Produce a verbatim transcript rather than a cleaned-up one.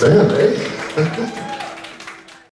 Band.